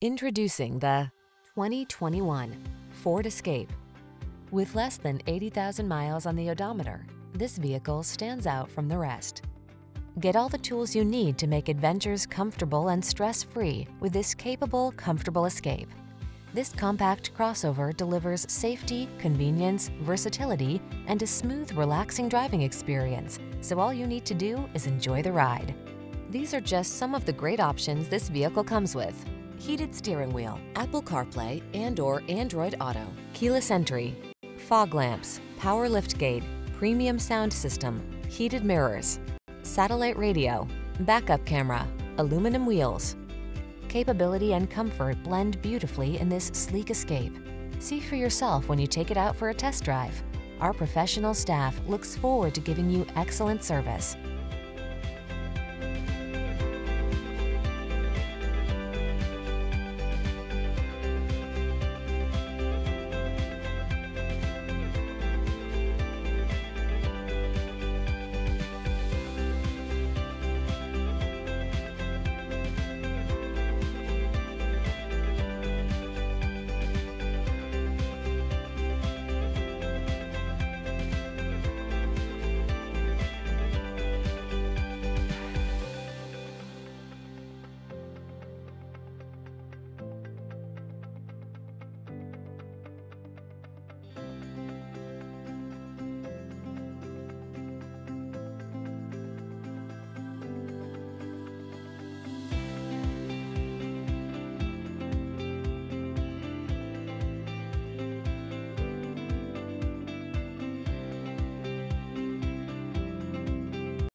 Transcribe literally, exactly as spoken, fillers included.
Introducing the twenty twenty-one Ford Escape. With less than eighty thousand miles on the odometer, this vehicle stands out from the rest. Get all the tools you need to make adventures comfortable and stress-free with this capable, comfortable Escape. This compact crossover delivers safety, convenience, versatility, and a smooth, relaxing driving experience, so all you need to do is enjoy the ride. These are just some of the great options this vehicle comes with: heated steering wheel, Apple CarPlay and or Android Auto, keyless entry, fog lamps, power liftgate, premium sound system, heated mirrors, satellite radio, backup camera, aluminum wheels. Capability and comfort blend beautifully in this sleek Escape. See for yourself when you take it out for a test drive. Our professional staff looks forward to giving you excellent service.